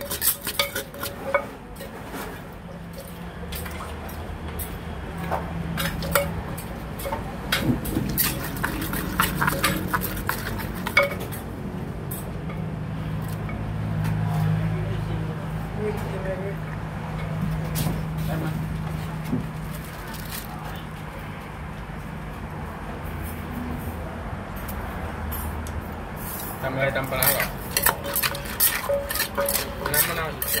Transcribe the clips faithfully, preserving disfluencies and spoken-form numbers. thing. Tầm đây tầm lá rồi. Nắm nó nào gì?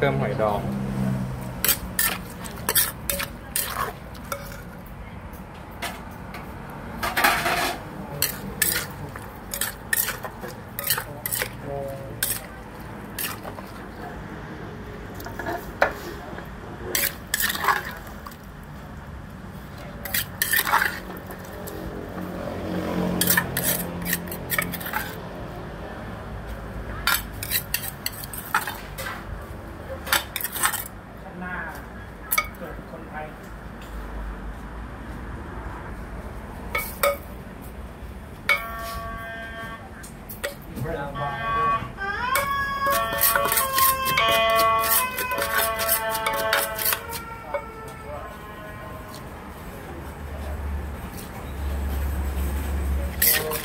Cơm hỏi đỏ.